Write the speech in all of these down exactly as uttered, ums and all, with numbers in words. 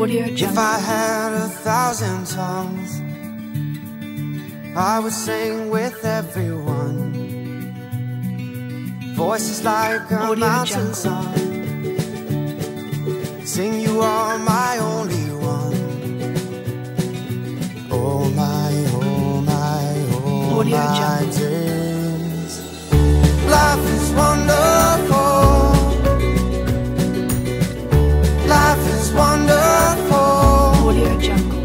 Audio Jungle. If I had a thousand tongues, I would sing with everyone. Voices like a Audio mountain jungle. Song. Sing, you are my only one. Oh my, oh my, oh Audio my jungle. Days. Life is wonderful. Life is wonderful. Audio jungle.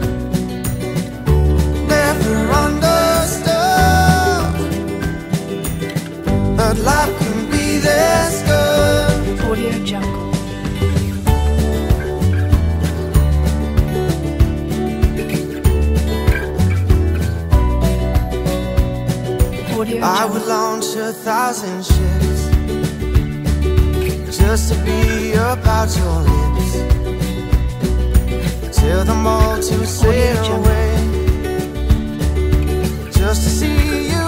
Life can be this good. Audio Jungle. Audio Jungle. I would launch a thousand ships just to be about your lips, till them all to sail away, just to see you.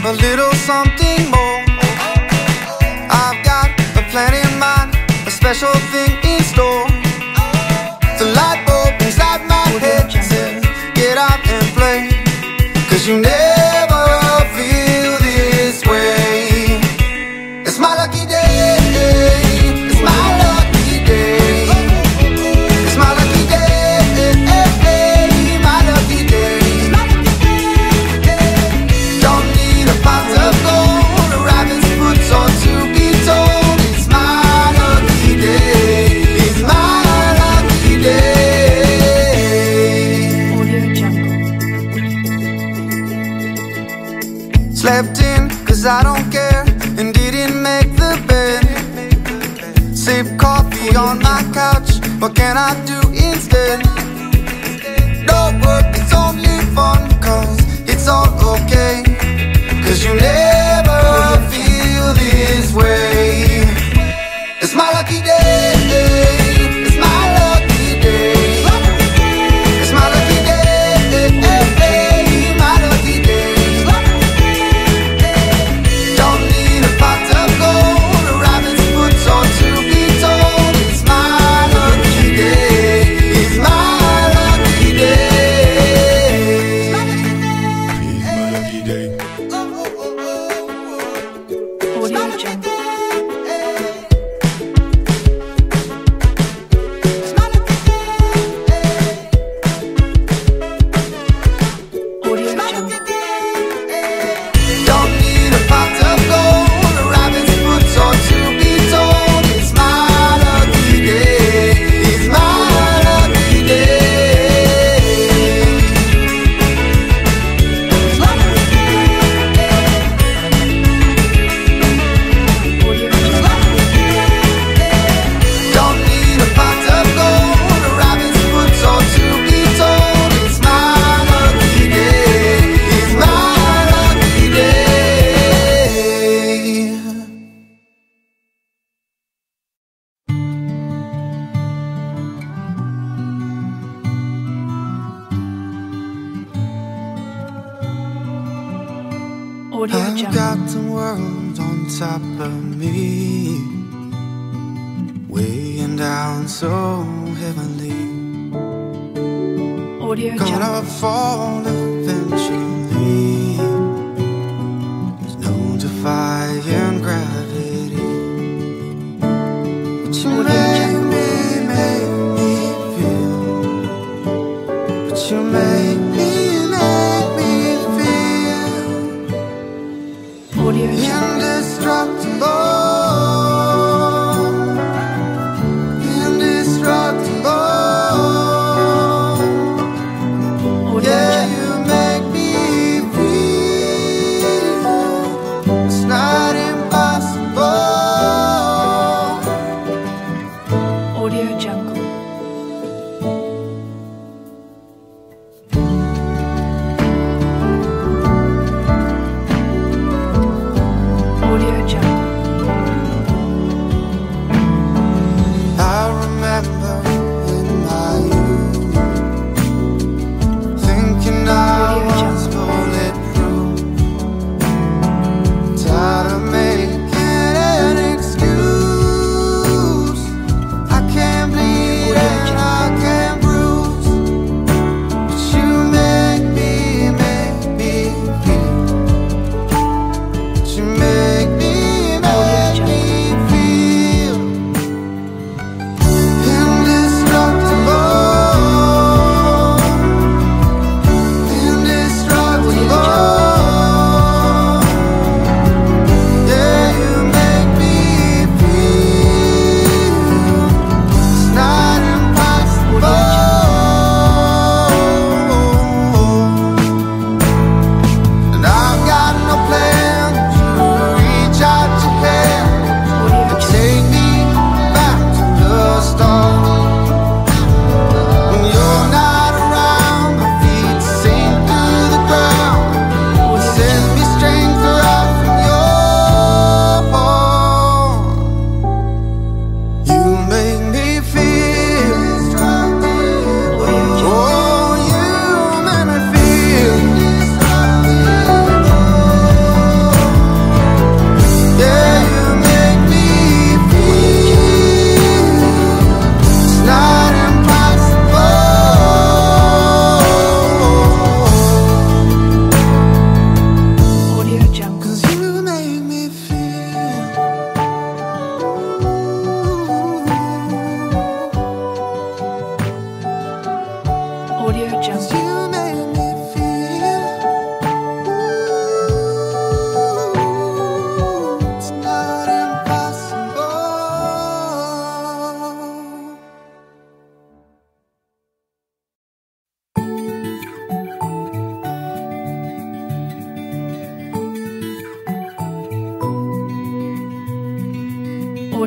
A little something more. I've got a plan in mind, a special thing in store. The light bulb inside my head says, get out and play, 'cause you never feel this way. It's my lucky day. It's my lucky day. It's my lucky day. My lucky day. Don't slept in 'cause I don't care and didn't make the bed. Sip coffee on my couch, what can I do instead? No work, it's only fun, 'cause it's all okay, 'cause you never feel this way. It's my lucky day. It's my lucky day. It's my lucky day. forgotten world on top of me, weighing down so heavily. Audio gonna fall eventually. There's no defying gravity. But you Audio make jump. me, make me feel. But you make me, make me feel Audio indestructible. Audio Jungle.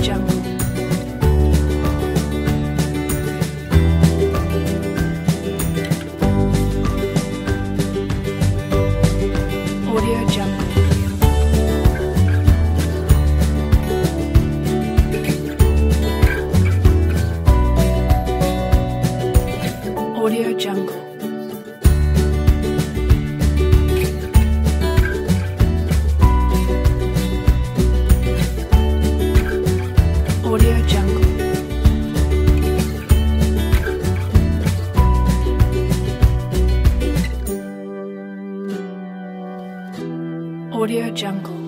Jungle. Audio Jungle. Audio Jungle. Audio Jungle.